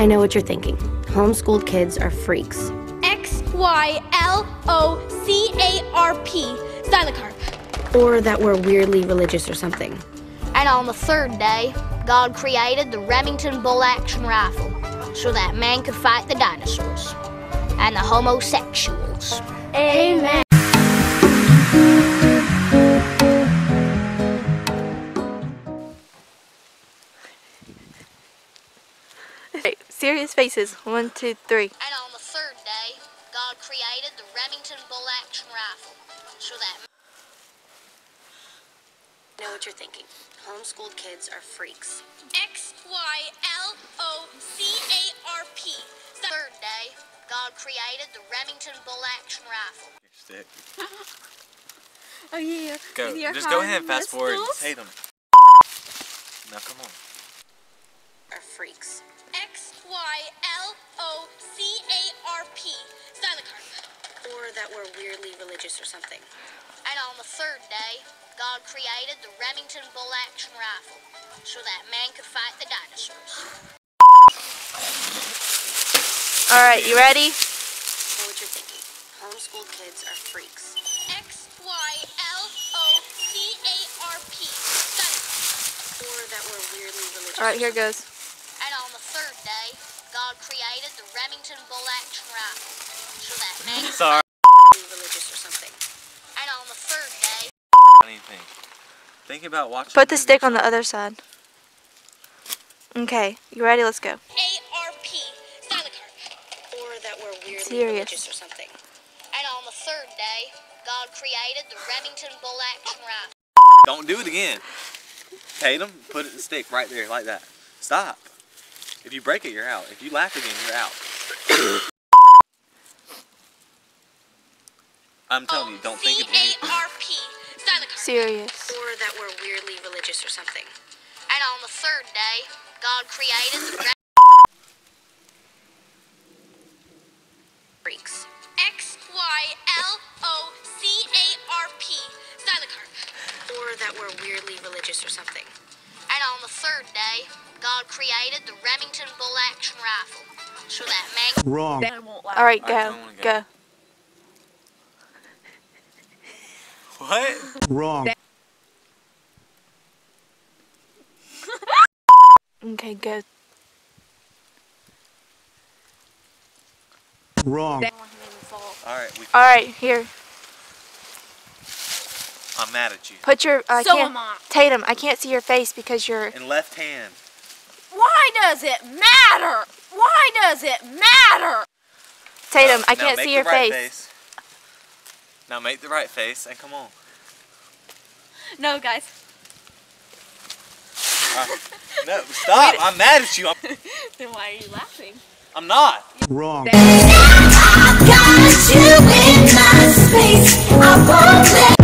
I know what you're thinking. Homeschooled kids are freaks. Xylocarp. Xylocarp. Or that we're weirdly religious or something. And on the third day, God created the Remington Bull Action Rifle so that man could fight the dinosaurs and the homosexuals. Amen. Right, serious faces. 1, 2, 3. And on the third day, God created the Remington Bull Action Rifle so that... I know what you're thinking. Homeschooled kids are freaks. Xylocarp. Third day, God created the Remington Bull Action Rifle. Your stick. Oh yeah. Go. Just go ahead and fast forward. Hate them. Now come on. Are freaks. Xylocarp. Xylocarp. Or that we're weirdly religious or something. And on the third day, God created the Remington Bull Action Rifle so that man could fight the dinosaurs. All right, you ready? Know what you're thinking. Homeschooled kids are freaks. Xylocarp. Or that we're weirdly religious. All right, here goes. And on the third day, God created the Remington Bull Action Rifle so that man could fight religious or something. And on the third day, think about watching. Put the stick on the other side. Okay, you ready? Let's go. Serious or something. And on the third day, God created the Remington Bull Action Rifle. Don't do it again. Tatum, put it the stick right there like that. Stop. If you break it, you're out. If you laugh again, you're out. I'm telling you, don't think of anything. Serious. Or that we're weirdly religious or something. And on the third day, God created the freaks. Xylocarp. Xylocarp. Or that we're weirdly religious or something. And on the third day, God created the Remington Bull Action Rifle. So that man... Wrong. Alright, go. What? Wrong. Okay, go. Wrong. All right, here. I'm mad at you. Put your Tatum, I can't see your face because you're in left hand. Why does it matter? Why does it matter? Tatum, I can't see your face. Now make the right face and come on. No, guys. No, stop. I'm mad at you. Then why are you laughing? I'm not. Wrong. Now I got you in my space. I won't let